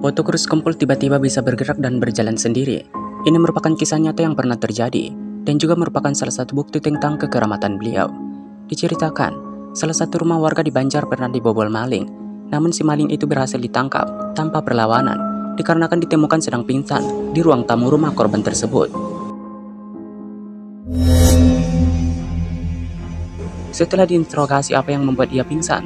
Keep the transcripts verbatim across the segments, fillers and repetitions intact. Foto Guru Sekumpul tiba-tiba bisa bergerak dan berjalan sendiri. Ini merupakan kisah nyata yang pernah terjadi, dan juga merupakan salah satu bukti tentang kekeramatan beliau. Diceritakan, salah satu rumah warga di Banjar pernah dibobol maling, namun si maling itu berhasil ditangkap tanpa perlawanan, dikarenakan ditemukan sedang pingsan di ruang tamu rumah korban tersebut. Setelah diinterogasi apa yang membuat ia pingsan,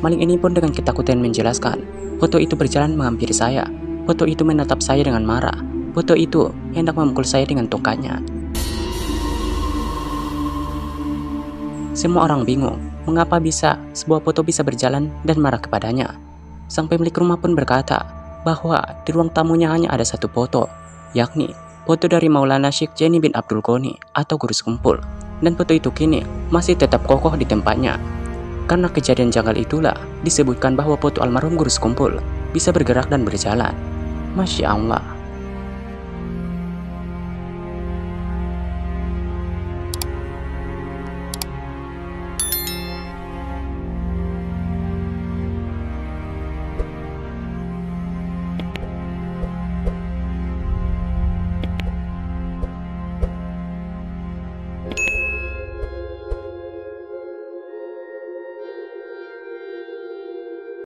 maling ini pun dengan ketakutan menjelaskan, foto itu berjalan menghampiri saya, foto itu menatap saya dengan marah, foto itu hendak memukul saya dengan tongkatnya. Semua orang bingung, mengapa bisa sebuah foto bisa berjalan dan marah kepadanya. Sang pemilik rumah pun berkata bahwa di ruang tamunya hanya ada satu foto, yakni foto dari Maulana Syekh Jenny bin Abdul Ghani atau Guru Sekumpul, dan foto itu kini masih tetap kokoh di tempatnya. Karena kejadian janggal itulah disebutkan bahwa foto almarhum Guru Sekumpul bisa bergerak dan berjalan. Masya Allah.